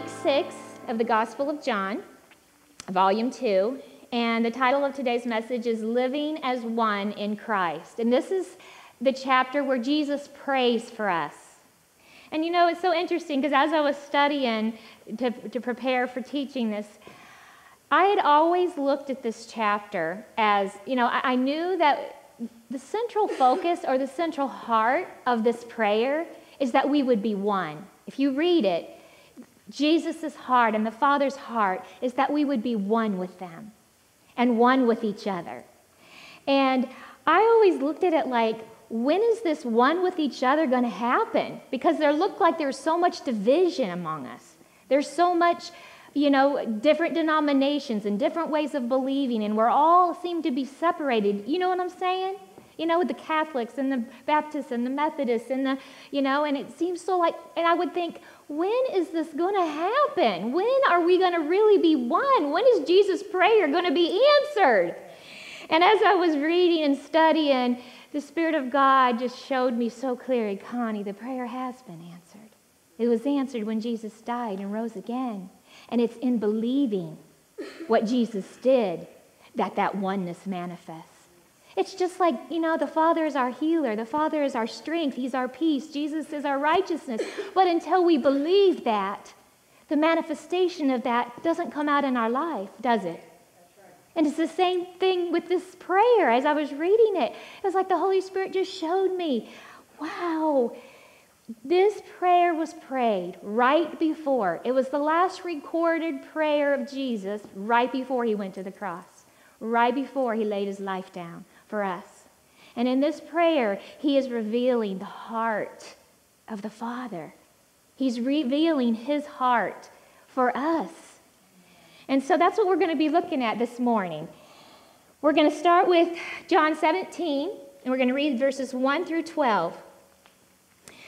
week 6 of the Gospel of John, volume 2, and the title of today's message is Living as One in Christ. And this is the chapter where Jesus prays for us. And you know, it's so interesting because as I was studying to prepare for teaching this, I had always looked at this chapter as, you know, I knew that the central focus or the central heart of this prayer is that we would be one. If you read it, Jesus' heart and the Father's heart is that we would be one with them and one with each other. And I always looked at it like, when is this one with each other going to happen? Because there looked like there's so much division among us. There's so much, you know, different denominations and different ways of believing, and we're all seem to be separated. You know what I'm saying? You know, with the Catholics and the Baptists and the Methodists and the, you know, and it seems so like, and I would think, when is this going to happen? When are we going to really be one? When is Jesus' prayer going to be answered? And as I was reading and studying, the Spirit of God just showed me so clearly, Connie, the prayer has been answered. It was answered when Jesus died and rose again. And it's in believing what Jesus did that that oneness manifests. It's just like, you know, the Father is our healer. The Father is our strength. He's our peace. Jesus is our righteousness. But until we believe that, the manifestation of that doesn't come out in our life, does it? And it's the same thing with this prayer. As I was reading it, it was like the Holy Spirit just showed me, wow, this prayer was prayed right before. It was the last recorded prayer of Jesus right before he went to the cross, right before he laid his life down for us. And in this prayer, he is revealing the heart of the Father. He's revealing his heart for us. And so that's what we're going to be looking at this morning. We're going to start with John 17, and we're going to read verses 1 through 12.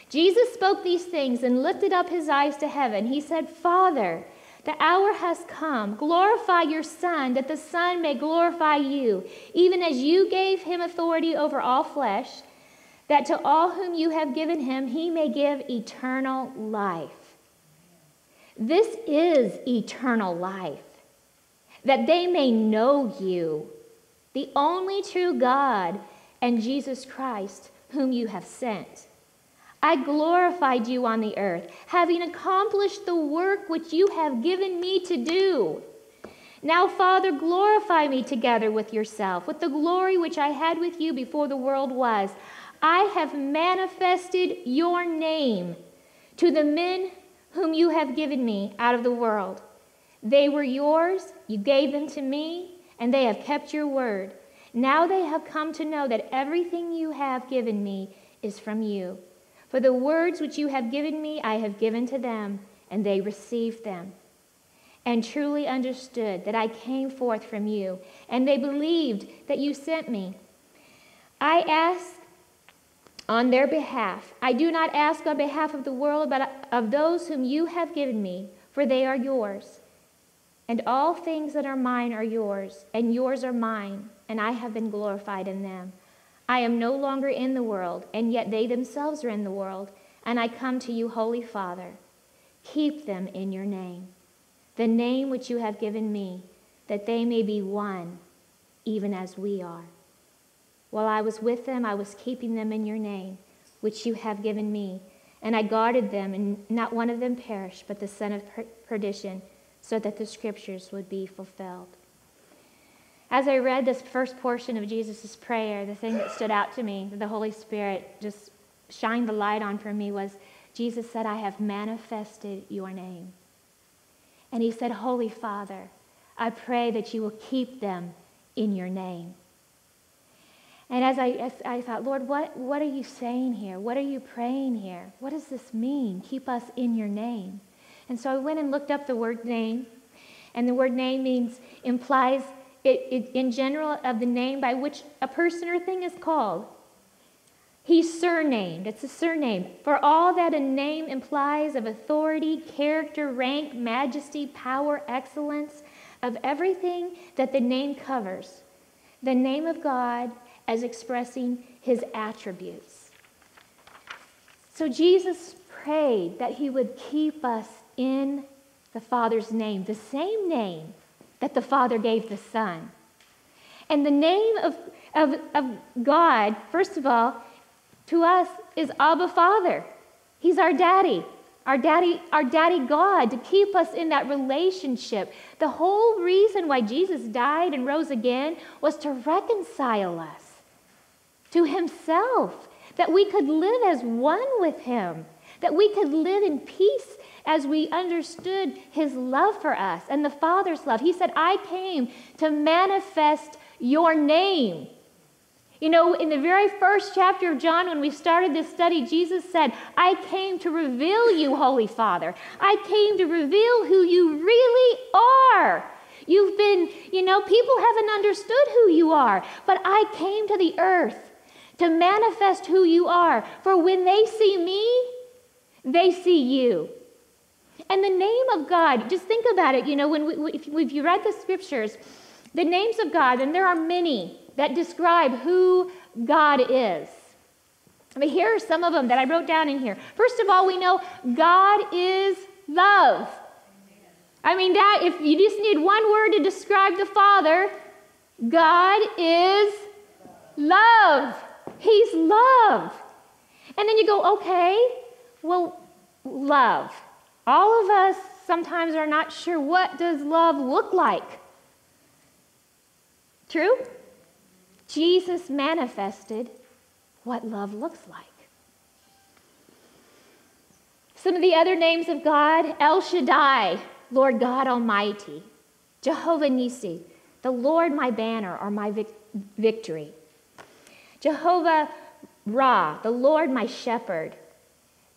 Jesus spoke these things and lifted up his eyes to heaven. He said, Father, the hour has come. Glorify your Son, that the Son may glorify you, even as you gave him authority over all flesh, that to all whom you have given him, he may give eternal life. This is eternal life, that they may know you, the only true God, and Jesus Christ, whom you have sent. I glorified you on the earth, having accomplished the work which you have given me to do. Now, Father, glorify me together with yourself, with the glory which I had with you before the world was. I have manifested your name to the men whom you have given me out of the world. They were yours, you gave them to me, and they have kept your word. Now they have come to know that everything you have given me is from you. For the words which you have given me, I have given to them, and they received them, and truly understood that I came forth from you, and they believed that you sent me. I ask on their behalf. I do not ask on behalf of the world, but of those whom you have given me, for they are yours. And all things that are mine are yours, and yours are mine, and I have been glorified in them. I am no longer in the world, and yet they themselves are in the world, and I come to you, Holy Father. Keep them in your name, the name which you have given me, that they may be one, even as we are. While I was with them, I was keeping them in your name, which you have given me, and I guarded them, and not one of them perished, but the son of perdition, so that the scriptures would be fulfilled. As I read this first portion of Jesus' prayer, the thing that stood out to me, that the Holy Spirit just shined the light on for me, was Jesus said, I have manifested your name. And he said, Holy Father, I pray that you will keep them in your name. And as I thought, Lord, what are you saying here? What are you praying here? What does this mean? Keep us in your name. And so I went and looked up the word name, and the word name implies it in general of the name by which a person or thing is called. He's surnamed. It's a surname. For all that a name implies of authority, character, rank, majesty, power, excellence, of everything that the name covers. The name of God as expressing his attributes. So Jesus prayed that he would keep us in the Father's name, the same name that the Father gave the Son. And the name of God, first of all, to us is Abba Father. He's our daddy. Our daddy God, to keep us in that relationship. The whole reason why Jesus died and rose again was to reconcile us to himself, that we could live as one with him, that we could live in peace as we understood his love for us and the Father's love. He said, I came to manifest your name. You know, in the very first chapter of John, when we started this study, Jesus said, I came to reveal you, Holy Father. I came to reveal who you really are. You've been, you know, people haven't understood who you are, but I came to the earth to manifest who you are. For when they see me, they see you. And the name of God, just think about it, you know, if you read the scriptures, the names of God, and there are many that describe who God is. I mean, here are some of them that I wrote down in here. First of all, we know God is love. I mean, that if you just need one word to describe the Father, God is love. He's love. And then you go, okay, well, love. All of us sometimes are not sure, what does love look like? True? Jesus manifested what love looks like. Some of the other names of God, El Shaddai, Lord God Almighty, Jehovah Nissi, the Lord my banner or my victory, Jehovah Ra, the Lord my shepherd,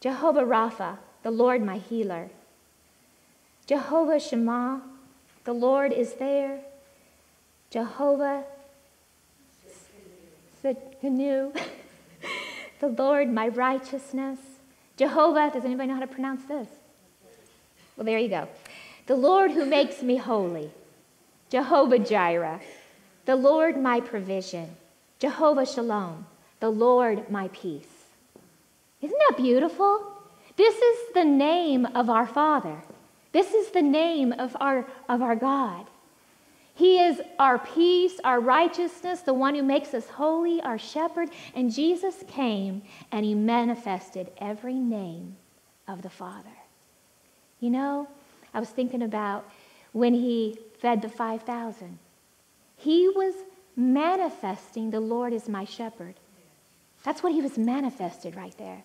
Jehovah Rapha, the Lord my healer, Jehovah Shema, the Lord is there, Jehovah Canoe, the Lord, my righteousness. Jehovah, does anybody know how to pronounce this? Well, there you go. The Lord who makes me holy. Jehovah Jireh, the Lord, my provision. Jehovah Shalom, the Lord, my peace. Isn't that beautiful? This is the name of our Father. This is the name of our God. He is our peace, our righteousness, the one who makes us holy, our shepherd. And Jesus came and he manifested every name of the Father. You know, I was thinking about when he fed the 5,000. He was manifesting the Lord is my shepherd. That's what he was manifested right there.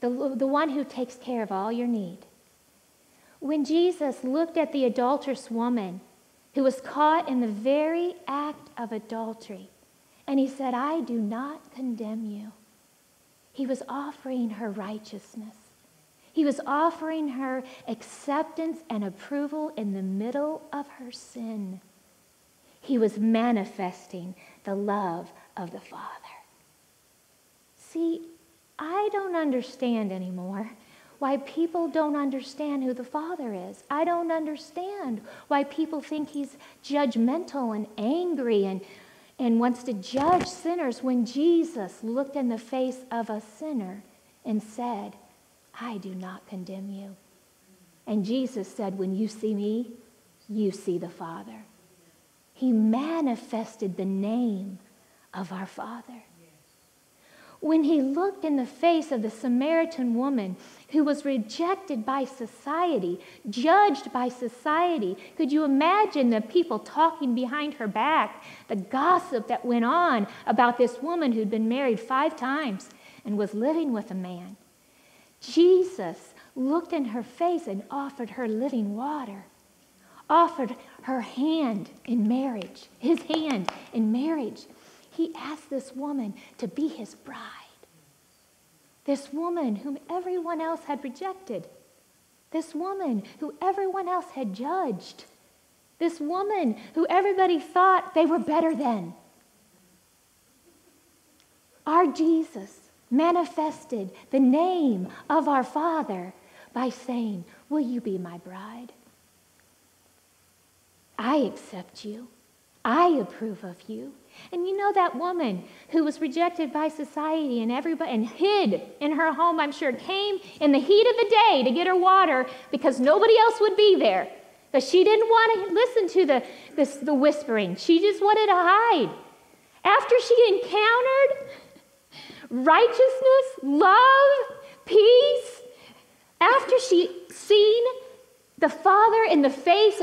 The one who takes care of all your need. When Jesus looked at the adulterous woman, who was caught in the very act of adultery. And he said, I do not condemn you. He was offering her righteousness. He was offering her acceptance and approval in the middle of her sin. He was manifesting the love of the Father. See, I don't understand anymore why people don't understand who the Father is. I don't understand why people think he's judgmental and angry and wants to judge sinners, when Jesus looked in the face of a sinner and said, I do not condemn you. And Jesus said, when you see me, you see the Father. He manifested the name of our Father. When he looked in the face of the Samaritan woman who was rejected by society, judged by society, could you imagine the people talking behind her back, the gossip that went on about this woman who'd been married 5 times and was living with a man? Jesus looked in her face and offered her living water, offered her hand in marriage, his hand in marriage. He asked this woman to be his bride. This woman whom everyone else had rejected. This woman who everyone else had judged. This woman who everybody thought they were better than. Our Jesus manifested the name of our Father by saying, will you be my bride? I accept you. I approve of you. And you know that woman who was rejected by society and everybody and hid in her home, I'm sure, came in the heat of the day to get her water because nobody else would be there. But she didn't want to listen to the whispering. She just wanted to hide. After she encountered righteousness, love, peace, after she seen the Father in the face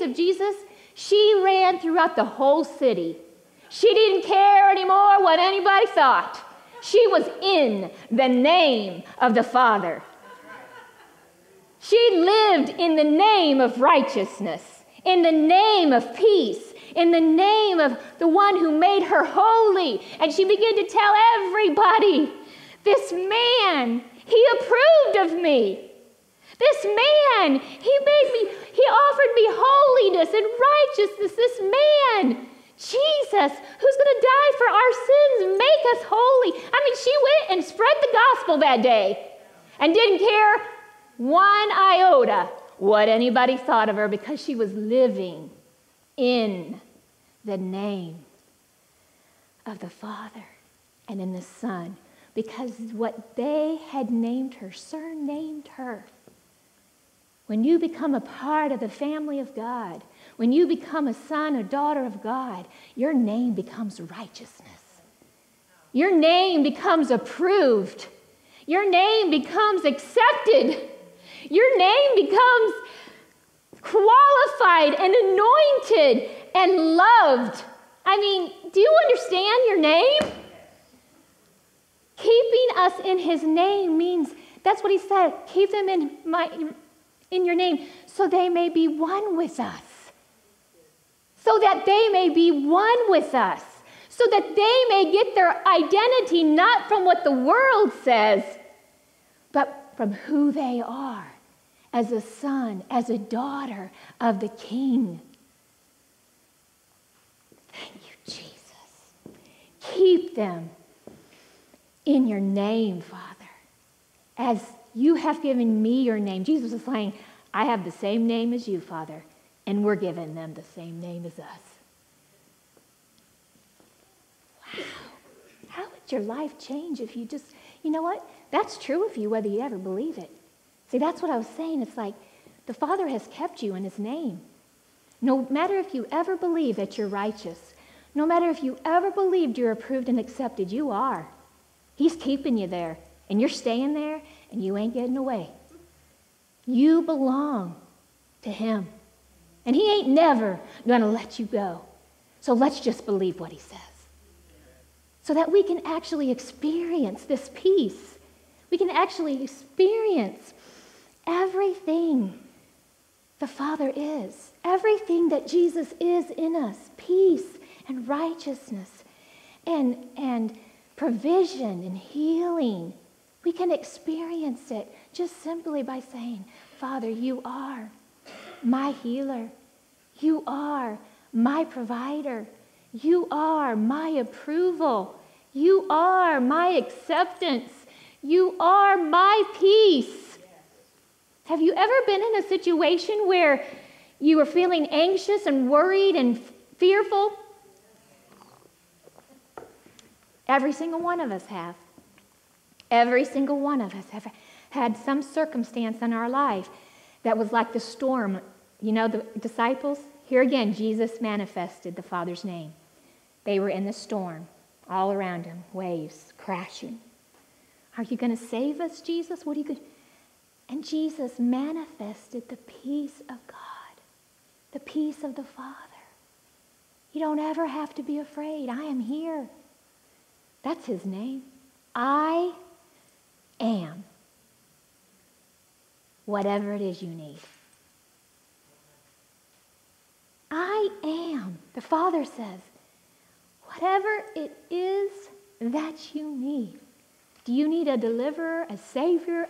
of Jesus, she ran throughout the whole city. She didn't care anymore what anybody thought. She was in the name of the Father. She lived in the name of righteousness, in the name of peace, in the name of the one who made her holy. And she began to tell everybody, this man, he approved of me. This man, he offered me holiness and righteousness. This man, Jesus, who's going to die for our sins, make us holy. I mean, she went and spread the gospel that day and didn't care one iota what anybody thought of her because she was living in the name of the Father and in the Son, because what they had named her, surnamed her. When you become a part of the family of God, when you become a son or daughter of God, your name becomes righteousness. Your name becomes approved. Your name becomes accepted. Your name becomes qualified and anointed and loved. I mean, do you understand your name? Keeping us in his name means, that's what he said, keep them in your name, so they may be one with us. So that they may be one with us. So that they may get their identity not from what the world says, but from who they are as a son, as a daughter of the King. Thank you, Jesus. Keep them in your name, Father, as you have given me your name. Jesus is saying, I have the same name as you, Father, and we're giving them the same name as us. Wow. How would your life change if you just, you know what? That's true of you, whether you ever believe it. See, that's what I was saying. It's like the Father has kept you in his name. No matter if you ever believe that you're righteous, no matter if you ever believed you're approved and accepted, you are. He's keeping you there, and you're staying there, and you ain't getting away. You belong to him. And he ain't never going to let you go. So let's just believe what he says. So that we can actually experience this peace. We can actually experience everything the Father is. Everything that Jesus is in us. Peace and righteousness and provision and healing. We can experience it just simply by saying, Father, you are my healer. You are my provider. You are my approval. You are my acceptance. You are my peace. Yes. Have you ever been in a situation where you were feeling anxious and worried and fearful? Every single one of us have. Every single one of us have had some circumstance in our life that was like the storm. You know, the disciples, here again, Jesus manifested the Father's name. They were in the storm, all around him, waves crashing. Are you going to save us, Jesus? What are you going to do? And Jesus manifested the peace of God, the peace of the Father. You don't ever have to be afraid. I am here. That's his name. I am whatever it is you need. I am, the Father says, whatever it is that you need. Do you need a deliverer, a savior?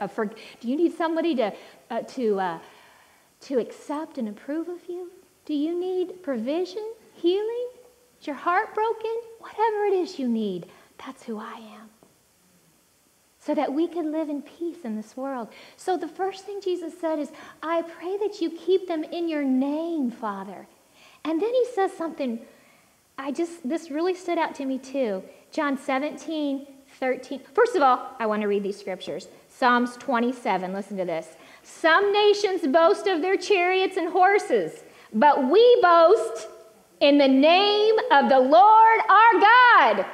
Do you need somebody to accept and approve of you? Do you need provision, healing? Is your heart broken? Whatever it is you need, that's who I am. So that we can live in peace in this world. So the first thing Jesus said is, I pray that you keep them in your name, Father. And then he says something this really stood out to me too. John 17:13. First of all, I want to read these scriptures. Psalms 27, listen to this. Some nations boast of their chariots and horses, but we boast in the name of the Lord our God.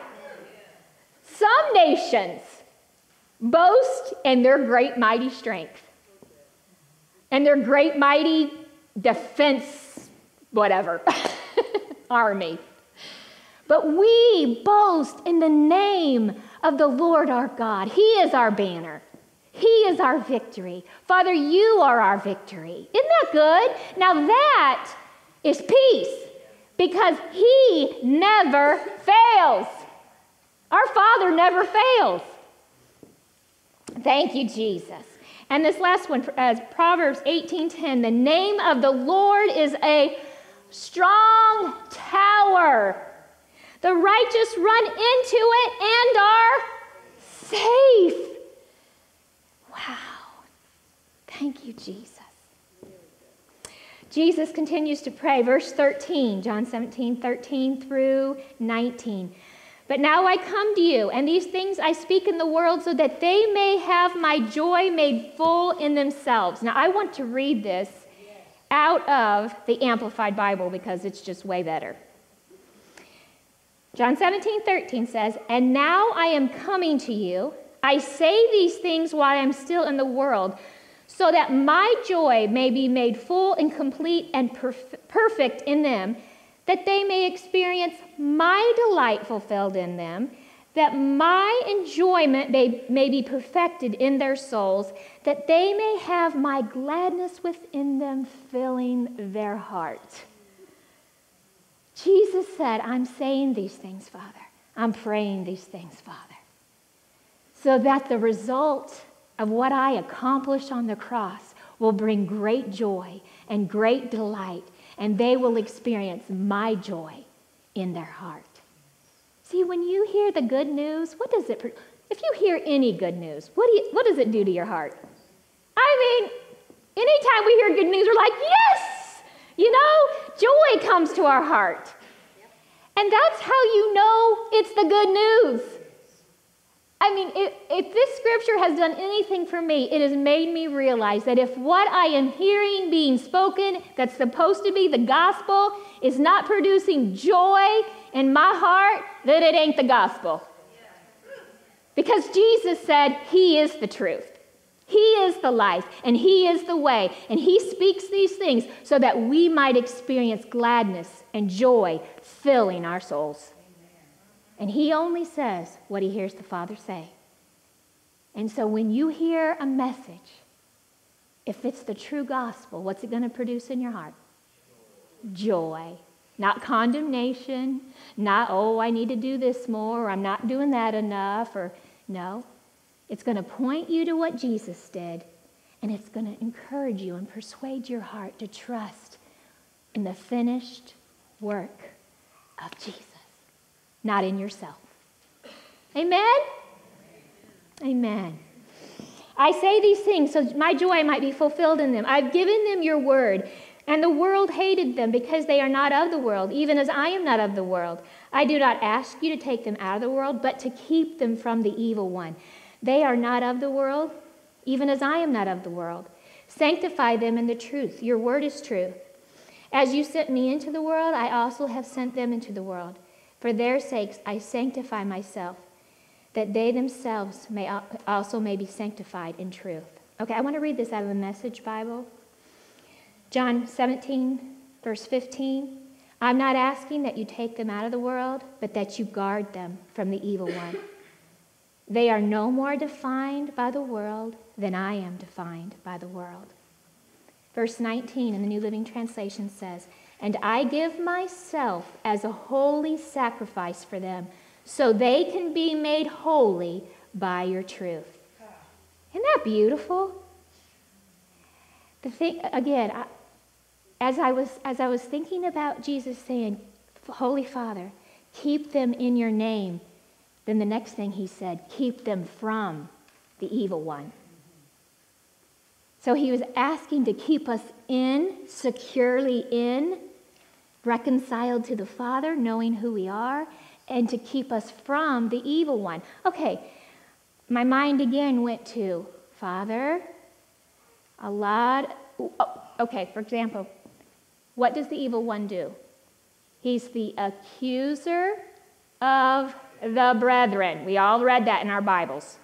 Some nations boast in their great mighty strength and their great mighty defense, whatever, army. But we boast in the name of the Lord our God. He is our banner. He is our victory. Father, you are our victory. Isn't that good? Now that is peace, because he never fails. Our Father never fails. Thank you, Jesus. And this last one, Proverbs 18:10, the name of the Lord is a strong tower. The righteous run into it and are safe. Wow. Thank you, Jesus. Jesus continues to pray. Verse 13, John 17:13 through 19. But now I come to you, and these things I speak in the world so that they may have my joy made full in themselves. Now I want to read this out of the Amplified Bible because it's just way better. John 17:13 says, and now I am coming to you. I say these things while I'm still in the world so that my joy may be made full and complete and perfect in them, that they may experience my delight fulfilled in them, that my enjoyment may be perfected in their souls, that they may have my gladness within them filling their heart. Jesus said, I'm saying these things, Father. I'm praying these things, Father, so that the result of what I accomplished on the cross will bring great joy and great delight, and they will experience my joy in their heart. See, when you hear the good news, what does it, if you hear any good news, what does it do to your heart? I mean, anytime we hear good news, we're like, yes! You know, joy comes to our heart. And that's how you know it's the good news. I mean, if this scripture has done anything for me, it has made me realize that if what I am hearing being spoken that's supposed to be the gospel is not producing joy in my heart, then it ain't the gospel. Because Jesus said he is the truth. He is the life, and he is the way, and he speaks these things so that we might experience gladness and joy filling our souls. And he only says what he hears the Father say. And so when you hear a message, if it's the true gospel, what's it going to produce in your heart? Joy. Not condemnation, not, oh, I need to do this more, or I'm not doing that enough, or no. It's going to point you to what Jesus did, and it's going to encourage you and persuade your heart to trust in the finished work of Jesus, not in yourself. Amen? Amen. I say these things so my joy might be fulfilled in them. I've given them your word, and the world hated them because they are not of the world, even as I am not of the world. I do not ask you to take them out of the world, but to keep them from the evil one. They are not of the world, even as I am not of the world. Sanctify them in the truth. Your word is truth. As you sent me into the world, I also have sent them into the world. For their sakes I sanctify myself, that they themselves may also be sanctified in truth. Okay, I want to read this out of the Message Bible. John 17, verse 15. I'm not asking that you take them out of the world, but that you guard them from the evil one. They are no more defined by the world than I am defined by the world. Verse 19 in the New Living Translation says, and I give myself as a holy sacrifice for them, so they can be made holy by your truth. Isn't that beautiful? The thing again, as I was thinking about Jesus saying, Holy Father, keep them in your name, then the next thing he said, keep them from the evil one. So he was asking to keep us in, securely in, reconciled to the Father, knowing who we are, and to keep us from the evil one. Okay, my mind again went to Father, for example, what does the evil one do? He's the accuser of the brethren. We all read that in our Bibles.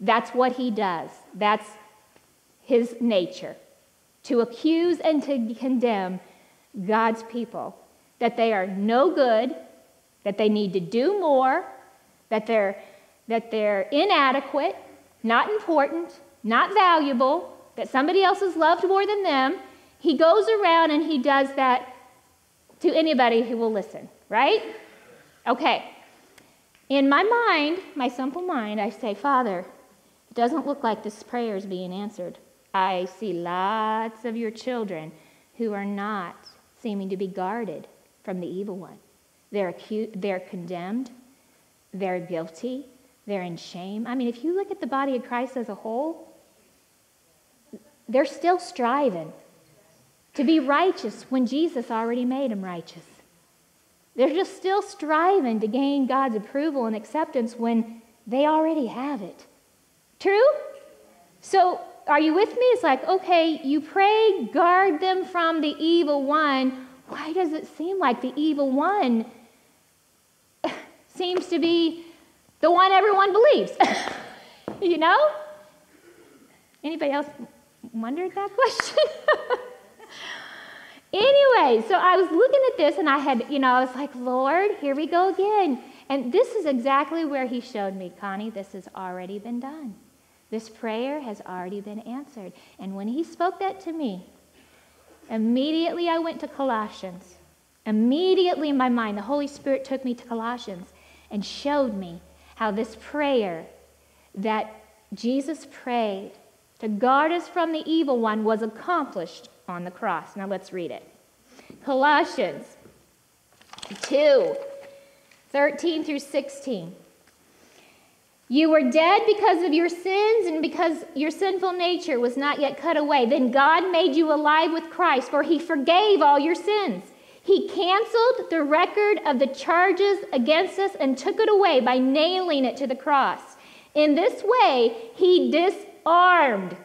That's what he does. That's his nature, to accuse and to condemn God's people, that they are no good, that they need to do more, that they're inadequate, not important, not valuable, that somebody else is loved more than them. He goes around and he does that to anybody who will listen, right? Okay. In my mind, my simple mind, I say, Father, it doesn't look like this prayer is being answered. I see lots of your children who are not seeming to be guarded from the evil one. They're condemned. They're guilty. They're in shame. I mean, if you look at the body of Christ as a whole, they're still striving to be righteous when Jesus already made them righteous. They're just still striving to gain God's approval and acceptance when they already have it. True? So, are you with me? It's like, okay, you pray, guard them from the evil one. Why does it seem like the evil one seems to be the one everyone believes? You know? Anybody else wondered that question? Anyway, so I was looking at this and I was like, Lord, here we go again. And this is exactly where he showed me, Connie, this has already been done. This prayer has already been answered. And when he spoke that to me, immediately I went to Colossians. Immediately in my mind, the Holy Spirit took me to Colossians and showed me how this prayer that Jesus prayed to guard us from the evil one was accomplished on the cross. Now let's read it. Colossians 2:13 through 16. You were dead because of your sins and because your sinful nature was not yet cut away. Then God made you alive with Christ, for he forgave all your sins. He canceled the record of the charges against us and took it away by nailing it to the cross. In this way, he disarmed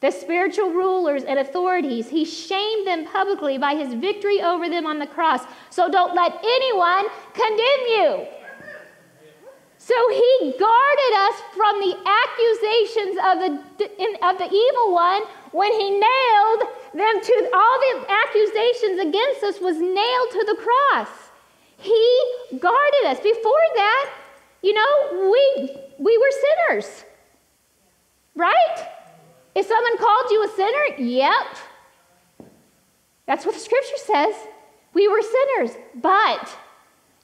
the spiritual rulers and authorities. He shamed them publicly by his victory over them on the cross. So don't let anyone condemn you. So he guarded us from the accusations of the evil one when he nailed them to all the accusations against us was nailed to the cross. He guarded us. Before that, we were sinners, right? If someone called you a sinner, yep. That's what the scripture says. We were sinners, but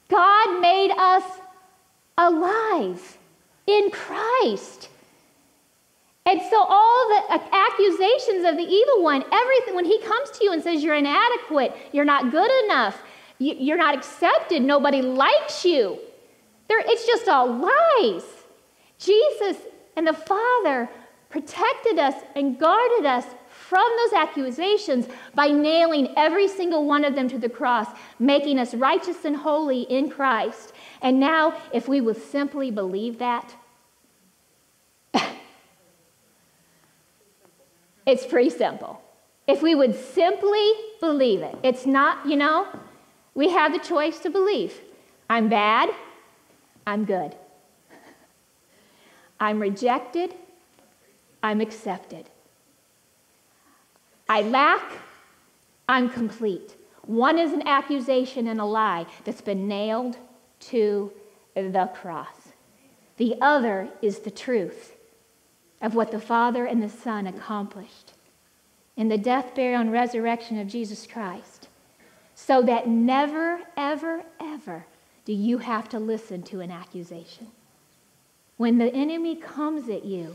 God made us alive in Christ. And so all the accusations of the evil one, everything, when he comes to you and says you're inadequate, you're not good enough, you're not accepted, nobody likes you, it's just all lies. Jesus and the Father protected us and guarded us from those accusations by nailing every single one of them to the cross, making us righteous and holy in Christ. And now, if we will simply believe that, it's pretty simple. If we would simply believe it, it's not, we have the choice to believe. I'm bad, I'm good. I'm rejected, I'm accepted. I lack, I'm complete. One is an accusation and a lie that's been nailed to the cross. The other is the truth of what the Father and the Son accomplished in the death, burial, and resurrection of Jesus Christ, so that never, ever, ever do you have to listen to an accusation. When the enemy comes at you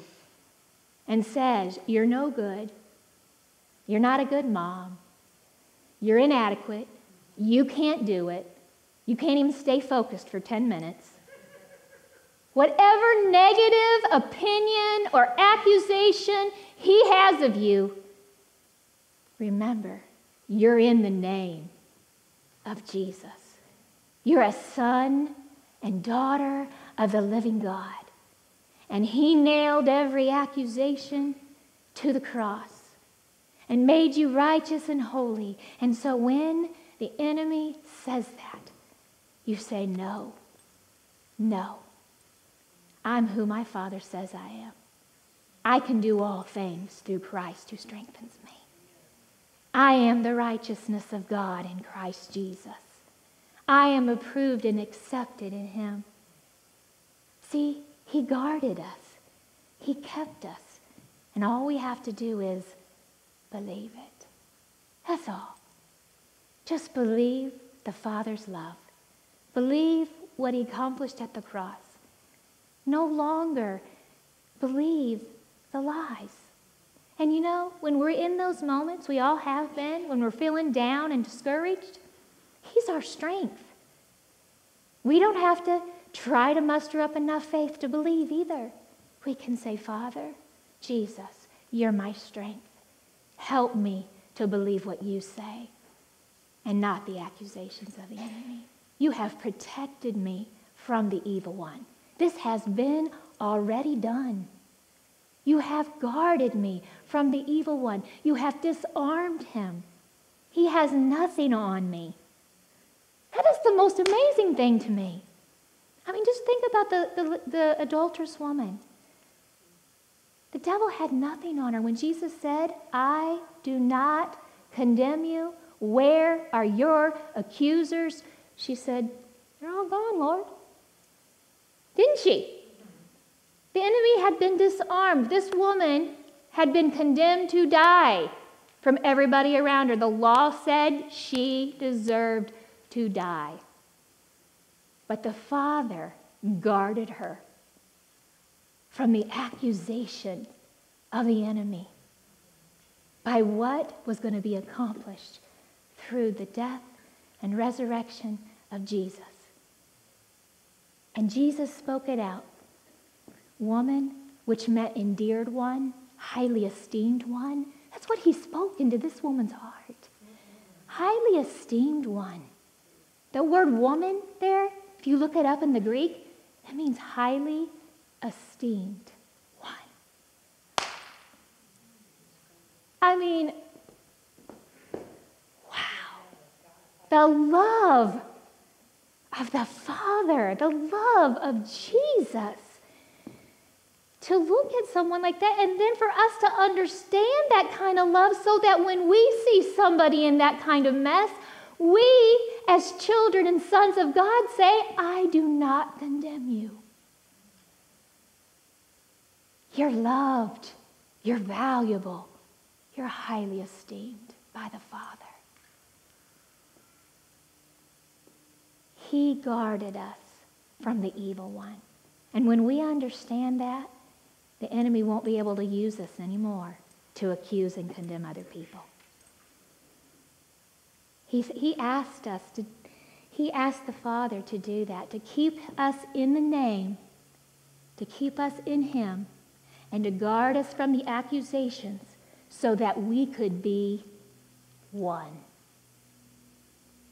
and says, you're no good, you're not a good mom, you're inadequate, you can't do it, you can't even stay focused for 10 minutes. Whatever negative opinion or accusation he has of you, remember, you're in the name of Jesus. You're a son and daughter of the living God. And he nailed every accusation to the cross and made you righteous and holy. And so when the enemy says that, you say, no, no. I'm who my Father says I am. I can do all things through Christ who strengthens me. I am the righteousness of God in Christ Jesus. I am approved and accepted in him. See, he guarded us. He kept us. And all we have to do is believe it. That's all. Just believe the Father's love. Believe what he accomplished at the cross. No longer believe the lies. And you know, when we're in those moments, we all have been, when we're feeling down and discouraged, he's our strength. We don't have to try to muster up enough faith to believe either. We can say, Father, Jesus, you're my strength. Help me to believe what you say and not the accusations of the enemy. You have protected me from the evil one. This has been already done. You have guarded me from the evil one. You have disarmed him. He has nothing on me. That is the most amazing thing to me. I mean, just think about the adulterous woman. The devil had nothing on her. When Jesus said, I do not condemn you. Where are your accusers? She said, they're all gone, Lord. Didn't she? The enemy had been disarmed. This woman had been condemned to die from everybody around her. The law said she deserved to die. But the Father guarded her from the accusation of the enemy by what was going to be accomplished through the death and resurrection of Jesus. And Jesus spoke it out. Woman, which meant endeared one, highly esteemed one. That's what he spoke into this woman's heart. Highly esteemed one. The word woman there, if you look it up in the Greek, that means highly esteemed one. I mean, wow. The love of the Father, the love of Jesus. To look at someone like that, and then for us to understand that kind of love so that when we see somebody in that kind of mess, we as children and sons of God say, I do not condemn you. You're loved. You're valuable. You're highly esteemed by the Father. He guarded us from the evil one. And when we understand that, the enemy won't be able to use us anymore to accuse and condemn other people. He asked the Father to do that, to keep us in the name, to keep us in him, and to guard us from the accusations so that we could be one.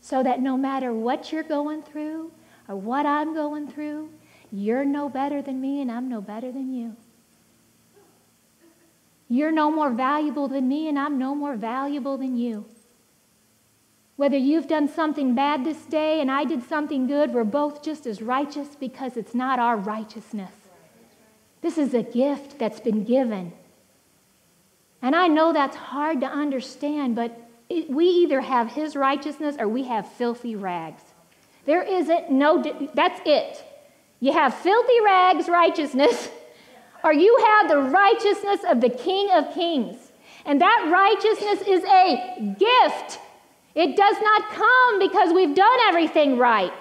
So that no matter what you're going through or what I'm going through, you're no better than me and I'm no better than you. You're no more valuable than me and I'm no more valuable than you. Whether you've done something bad this day and I did something good, we're both just as righteous because it's not our righteousness. This is a gift that's been given. And I know that's hard to understand, but we either have his righteousness or we have filthy rags. There isn't no, that's it. You have filthy rags righteousness, or you have the righteousness of the King of Kings. And that righteousness is a gift. It does not come because we've done everything right.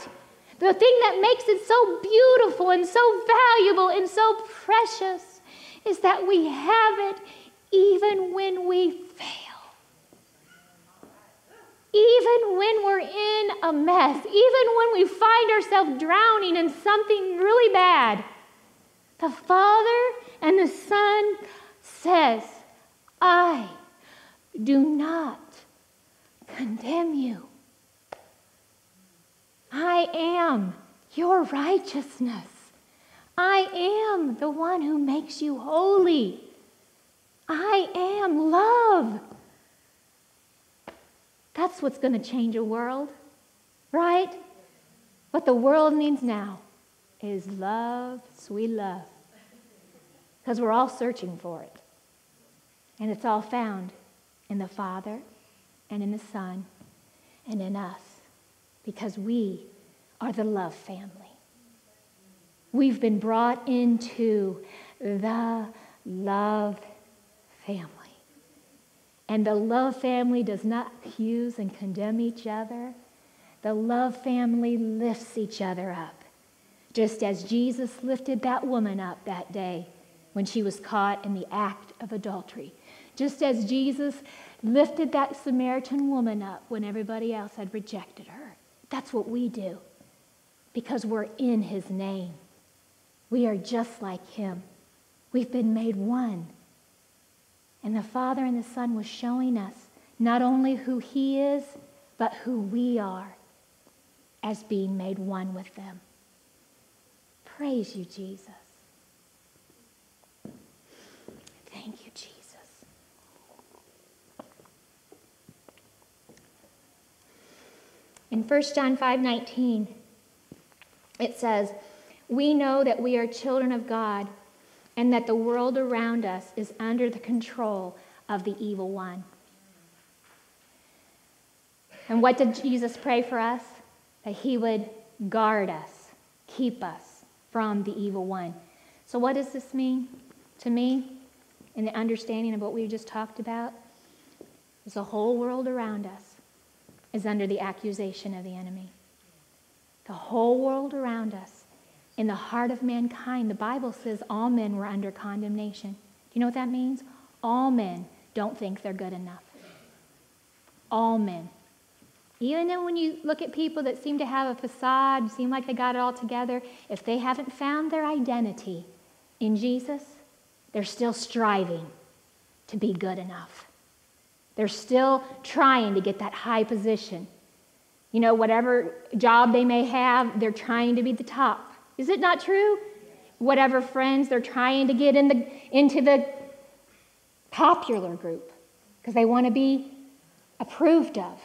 The thing that makes it so beautiful and so valuable and so precious is that we have it even when we fail. Even when we're in a mess, even when we find ourselves drowning in something really bad, the Father and the Son says, I do not condemn you. I am your righteousness. I am the one who makes you holy. I am love. That's what's going to change a world, right? What the world needs now is love, sweet love, because we're all searching for it. And it's all found in the Father and in the Son and in us, because we are the love family. We've been brought into the love family. And the love family does not accuse and condemn each other. The love family lifts each other up, just as Jesus lifted that woman up that day when she was caught in the act of adultery. Just as Jesus lifted that Samaritan woman up when everybody else had rejected her. That's what we do, because we're in his name. We are just like him. We've been made one. And the Father and the Son was showing us not only who he is, but who we are as being made one with them. Praise you, Jesus. Thank you, Jesus. In 1 John 5:19, it says, "We know that we are children of God, and that the world around us is under the control of the evil one." And what did Jesus pray for us? That he would guard us, keep us from the evil one. So what does this mean to me in the understanding of what we just talked about? Is the whole world around us is under the accusation of the enemy. The whole world around us. In the heart of mankind, the Bible says all men were under condemnation. Do you know what that means? All men don't think they're good enough. All men. Even though when you look at people that seem to have a facade, seem like they got it all together, if they haven't found their identity in Jesus, they're still striving to be good enough. They're still trying to get that high position. You know, whatever job they may have, they're trying to be the top. Is it not true? Whatever friends, they're trying to get into the popular group because they want to be approved of.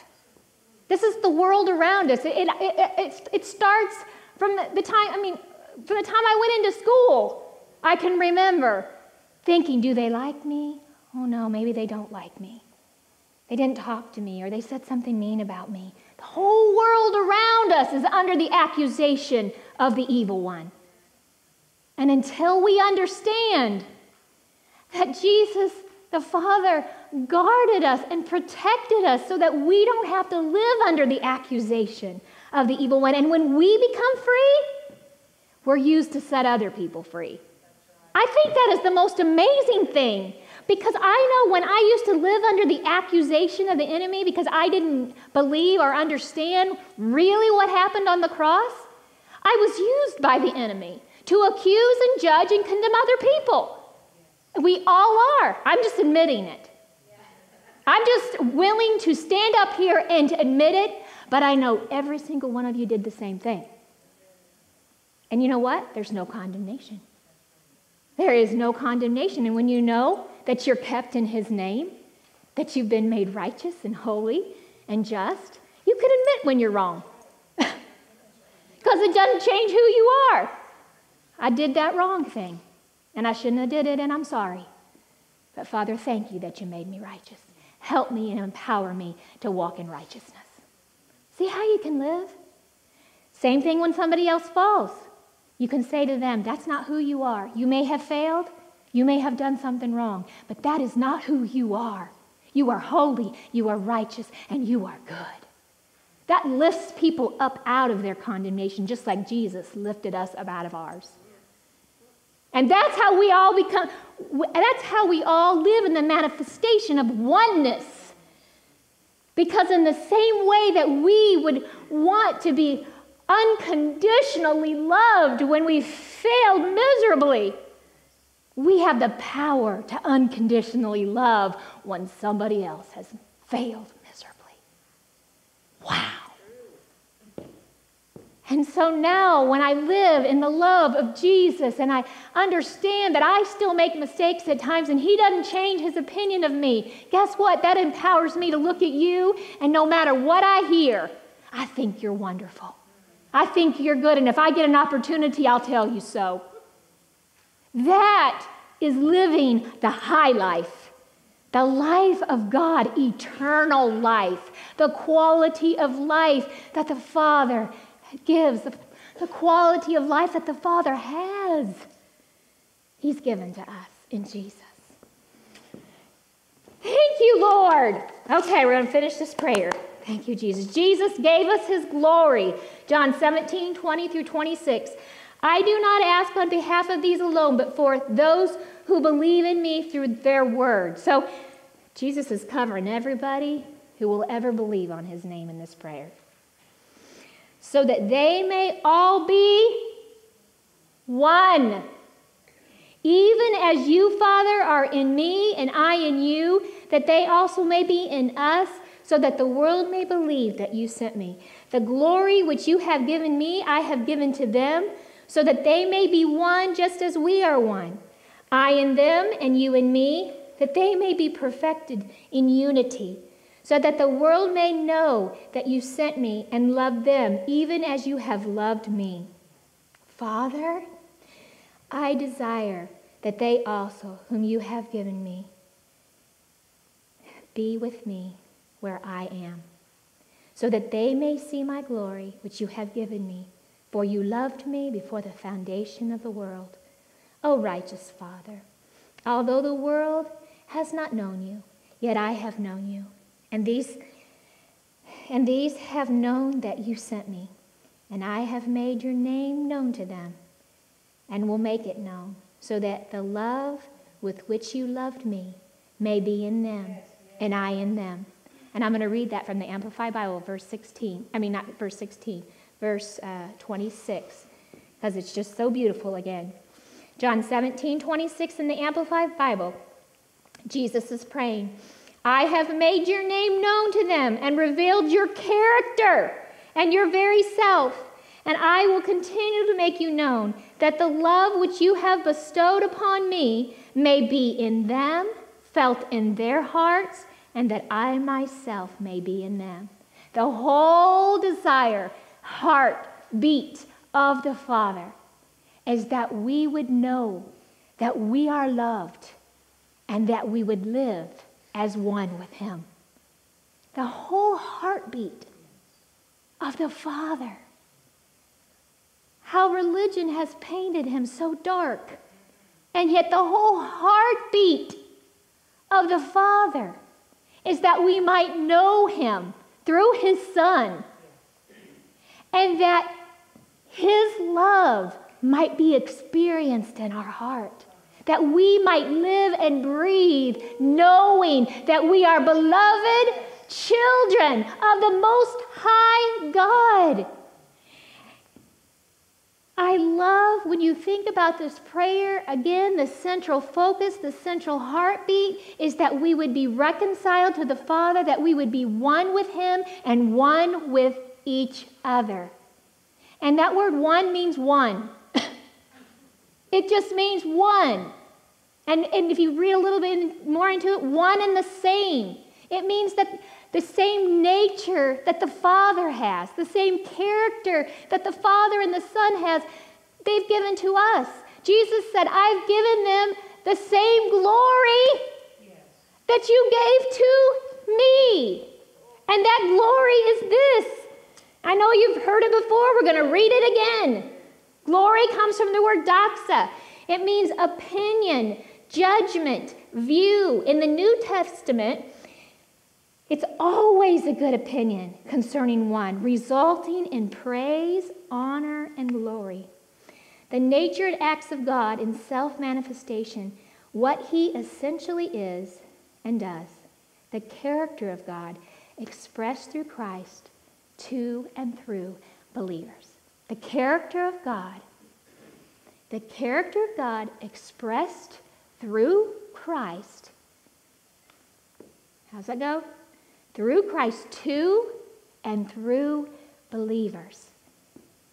This is the world around us. It starts from the time, from the time I went into school, I can remember thinking, do they like me? Oh no, maybe they don't like me. They didn't talk to me, or they said something mean about me. The whole world around us is under the accusation of the evil one. And until we understand that Jesus, the Father, guarded us and protected us so that we don't have to live under the accusation of the evil one. And when we become free, we're used to set other people free. I think that is the most amazing thing. Because I know when I used to live under the accusation of the enemy because I didn't believe or understand really what happened on the cross, I was used by the enemy to accuse and judge and condemn other people. We all are. I'm just admitting it. I'm just willing to stand up here and admit it, but I know every single one of you did the same thing. And you know what? There's no condemnation. There is no condemnation. And when you know that you're kept in his name, that you've been made righteous and holy and just, you can admit when you're wrong. Because it doesn't change who you are. I did that wrong thing, and I shouldn't have did it, and I'm sorry. But Father, thank you that you made me righteous. Help me and empower me to walk in righteousness. See how you can live? Same thing when somebody else falls. You can say to them, that's not who you are. You may have failed. You may have done something wrong, but that is not who you are. You are holy, you are righteous, and you are good. That lifts people up out of their condemnation, just like Jesus lifted us up out of ours. And that's how we all become, that's how we all live in the manifestation of oneness. Because in the same way that we would want to be unconditionally loved when we failed miserably, we have the power to unconditionally love when somebody else has failed miserably. Wow. And so now when I live in the love of Jesus and I understand that I still make mistakes at times and he doesn't change his opinion of me, guess what? That empowers me to look at you, and no matter what I hear, I think you're wonderful. I think you're good, and if I get an opportunity, I'll tell you so. That is living the high life. The life of God, eternal life, the quality of life that the Father gives, the quality of life that the Father has, he's given to us in Jesus. Thank you, Lord. Okay, we're going to finish this prayer. Thank you, Jesus. Jesus gave us his glory. John 17:20-26. I do not ask on behalf of these alone, but for those who believe in me through their word. So Jesus is covering everybody who will ever believe on his name in this prayer. So that they may all be one. Even as you, Father, are in me and I in you, that they also may be in us, so that the world may believe that you sent me. The glory which you have given me, I have given to them, so that they may be one just as we are one. I in them and you in me, that they may be perfected in unity, so that the world may know that you sent me and loved them, even as you have loved me. Father, I desire that they also, whom you have given me, be with me where I am, so that they may see my glory, which you have given me, for you loved me before the foundation of the world. O righteous Father, although the world has not known you, yet I have known you, and these have known that you sent me, and I have made your name known to them, and will make it known, so that the love with which you loved me may be in them, and I in them. And I'm going to read that from the Amplified Bible, verse 26, because it's just so beautiful again. John 17:26 in the Amplified Bible, Jesus is praying, I have made your name known to them and revealed your character and your very self, and I will continue to make you known, that the love which you have bestowed upon me may be in them, felt in their hearts, and that I myself may be in them. The whole desire, heartbeat of the Father is that we would know that we are loved and that we would live as one with him. The whole heartbeat of the Father. How religion has painted him so dark, and yet the whole heartbeat of the Father is that we might know him through his Son, and that his love might be experienced in our heart, that we might live and breathe knowing that we are beloved children of the Most High God. I love when you think about this prayer, again, the central focus, the central heartbeat is that we would be reconciled to the Father, that we would be one with him and one with each other. And that word one means one. It just means one. And if you read a little bit more into it, one and the same. It means that the same nature that the Father has, the same character that the Father and the Son has, they've given to us. Jesus said, I've given them the same glory that you gave to me. And that glory is this. I know you've heard it before. We're going to read it again. Glory comes from the word doxa. It means opinion, judgment, view. In the New Testament, it's always a good opinion concerning one, resulting in praise, honor, and glory. The nature and acts of God in self-manifestation, what he essentially is and does, the character of God expressed through Christ to and through believers. The character of God. The character of God expressed through Christ. How's that go? Through Christ to and through believers.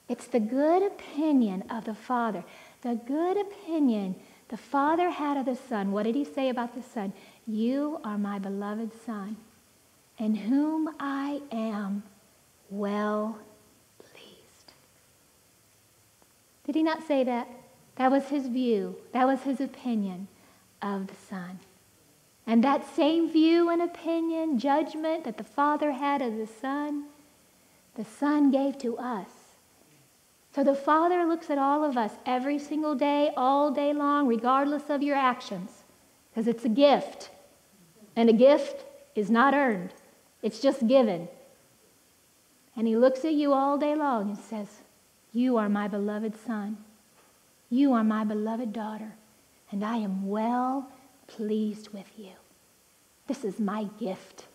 It's the good opinion of the Father. The good opinion the Father had of the Son. What did he say about the Son? You are my beloved Son, in whom I am well pleased. Did he not say that? That was his view. That was his opinion of the Son. And that same view and opinion, judgment that the Father had of the Son gave to us. So the Father looks at all of us every single day, all day long, regardless of your actions, because it's a gift. And a gift is not earned. It's just given. And he looks at you all day long and says, you are my beloved Son. You are my beloved daughter. And I am well pleased with you. This is my gift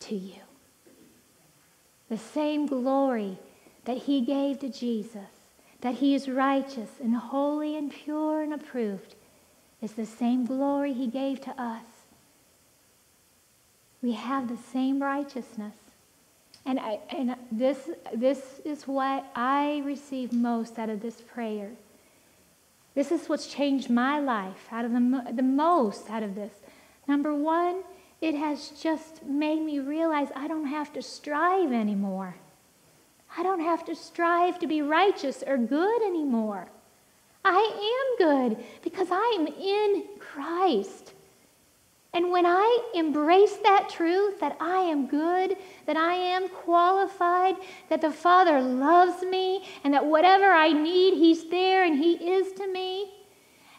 to you. The same glory that he gave to Jesus, that he is righteous and holy and pure and approved, is the same glory he gave to us. We have the same righteousness. And this is what I receive most out of this prayer. This is what's changed my life out of the most out of this. Number one, it has just made me realize I don't have to strive anymore. I don't have to strive to be righteous or good anymore. I am good because I am in Christ. And when I embrace that truth, that I am good, that I am qualified, that the Father loves me, and that whatever I need, he's there and he is to me,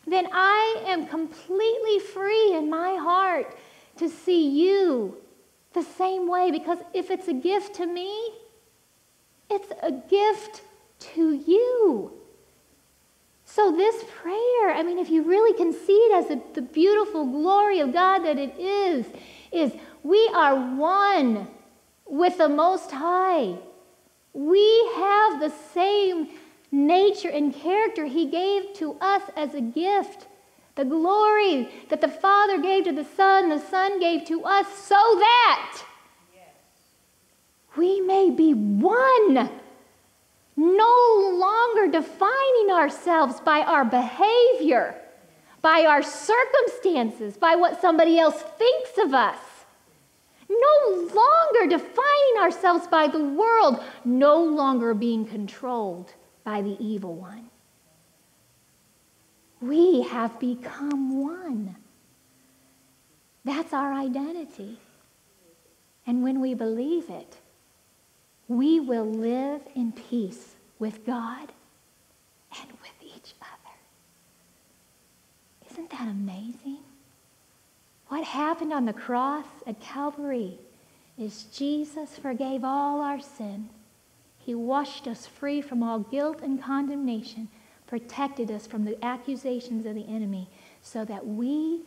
then I am completely free in my heart to see you the same way. Because if it's a gift to me, it's a gift to you. So this prayer, I mean, if you really can see it as the beautiful glory of God that it is we are one with the Most High. We have the same nature and character he gave to us as a gift. The glory that the Father gave to the Son gave to us so that we may be one, no longer defining ourselves by our behavior, by our circumstances, by what somebody else thinks of us, no longer defining ourselves by the world, no longer being controlled by the evil one. We have become one. That's our identity. And when we believe it, we will live in peace with God and with each other. Isn't that amazing? What happened on the cross at Calvary is Jesus forgave all our sin. He washed us free from all guilt and condemnation, protected us from the accusations of the enemy, so that we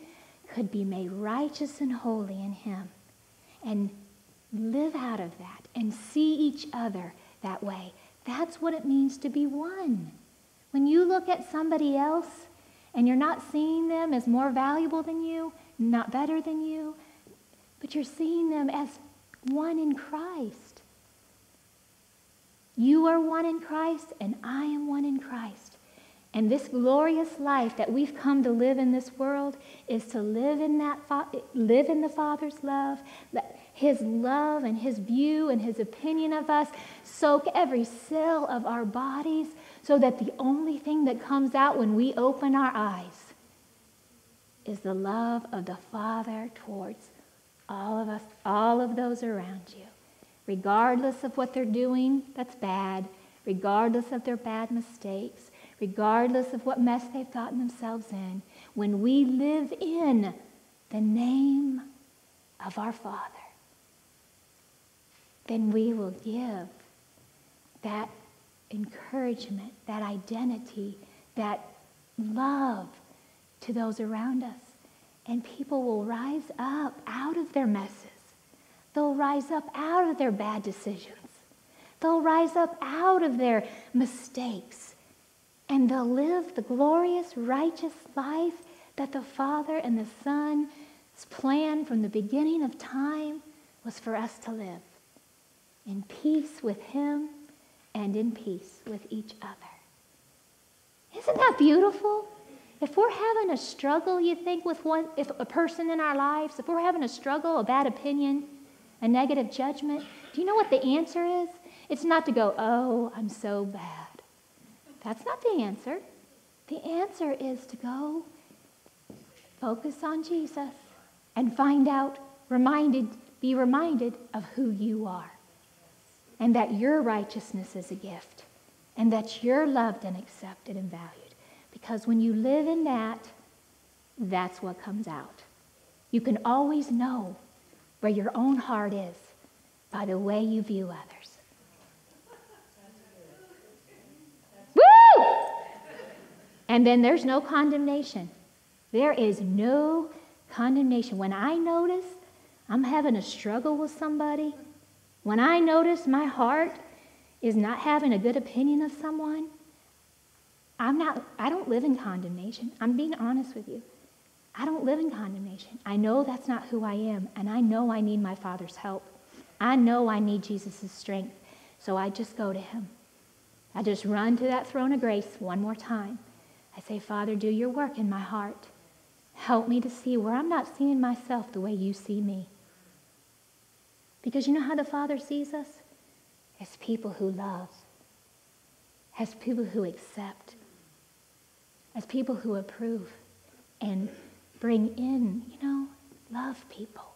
could be made righteous and holy in him. And live out of that and see each other that way. That's what it means to be one. When you look at somebody else and you're not seeing them as more valuable than you, not better than you, but you're seeing them as one in Christ. You are one in Christ and I am one in Christ. And this glorious life that we've come to live in this world is to live in the Father's love, his love and his view and his opinion of us soak every cell of our bodies, so that the only thing that comes out when we open our eyes is the love of the Father towards all of us, all of those around you, regardless of what they're doing that's bad, regardless of their bad mistakes, regardless of what mess they've gotten themselves in. When we live in the name of our Father, then we will give that encouragement, that identity, that love to those around us. And people will rise up out of their messes. They'll rise up out of their bad decisions. They'll rise up out of their mistakes. And they'll live the glorious, righteous life that the Father and the Son's plan from the beginning of time was for us to live. In peace with him and in peace with each other. Isn't that beautiful? If we're having a struggle, you think, with one, if a person in our lives, if we're having a struggle, a bad opinion, a negative judgment, do you know what the answer is? It's not to go, oh, I'm so bad. That's not the answer. The answer is to go focus on Jesus and find out, be reminded of who you are and that your righteousness is a gift and that you're loved and accepted and valued. Because when you live in that, that's what comes out. You can always know where your own heart is by the way you view others. Woo! And then there's no condemnation. There is no condemnation. When I notice I'm having a struggle with somebody, when I notice my heart is not having a good opinion of someone, I don't live in condemnation. I'm being honest with you. I don't live in condemnation. I know that's not who I am, and I know I need my Father's help. I know I need Jesus' strength, so I just go to him. I just run to that throne of grace one more time. I say, Father, do your work in my heart. Help me to see where I'm not seeing myself the way you see me. Because you know how the Father sees us? As people who love, as people who accept, as people who approve and bring in, love people.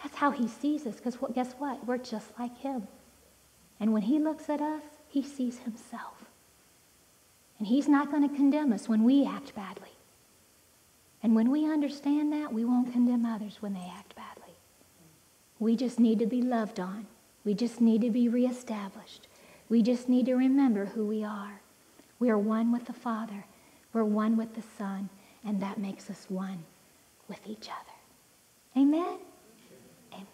That's how he sees us, because guess what? We're just like him. And when he looks at us, he sees himself. And he's not going to condemn us when we act badly. And when we understand that, we won't condemn others when they act badly. We just need to be loved on. We just need to be reestablished. We just need to remember who we are. We are one with the Father. We're one with the Son. And that makes us one with each other. Amen? Amen.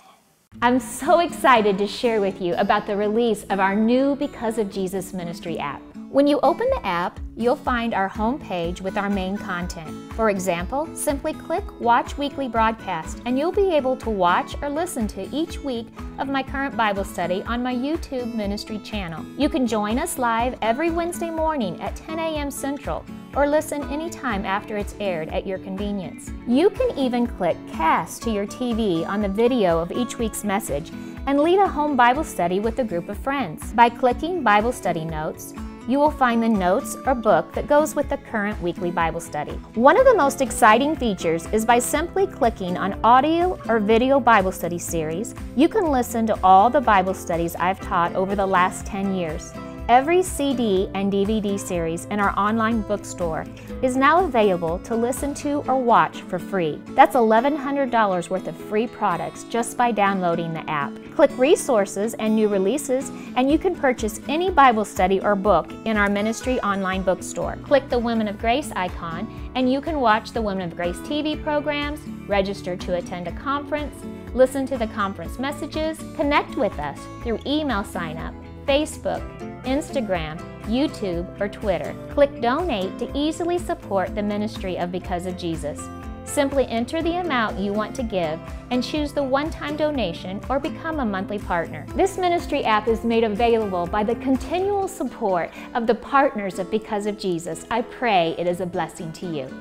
I'm so excited to share with you about the release of our new Because of Jesus Ministry app. When you open the app, you'll find our home page with our main content. For example, simply click Watch Weekly Broadcast, and you'll be able to watch or listen to each week of my current Bible study on my YouTube ministry channel. You can join us live every Wednesday morning at 10 a.m. Central, or listen anytime after it's aired at your convenience. You can even click Cast to your TV on the video of each week's message and lead a home Bible study with a group of friends. By clicking Bible Study Notes, you will find the notes or book that goes with the current weekly Bible study. One of the most exciting features is by simply clicking on Audio or Video Bible Study Series, you can listen to all the Bible studies I've taught over the last 10 years. Every CD and DVD series in our online bookstore is now available to listen to or watch for free. That's $1,100 worth of free products just by downloading the app. Click Resources and New Releases, and you can purchase any Bible study or book in our ministry online bookstore. Click the Women of Grace icon, and you can watch the Women of Grace TV programs, register to attend a conference, listen to the conference messages, connect with us through email sign-up, Facebook, Instagram, YouTube, or Twitter. Click Donate to easily support the ministry of Because of Jesus. Simply enter the amount you want to give and choose the one-time donation or become a monthly partner. This ministry app is made available by the continual support of the partners of Because of Jesus. I pray it is a blessing to you.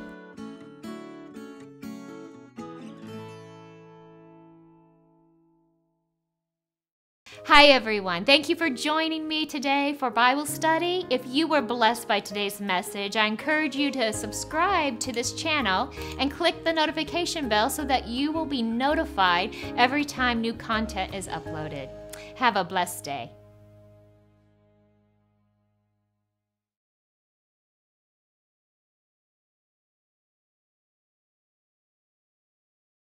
Hi everyone, thank you for joining me today for Bible study. If you were blessed by today's message, I encourage you to subscribe to this channel and click the notification bell so that you will be notified every time new content is uploaded. Have a blessed day.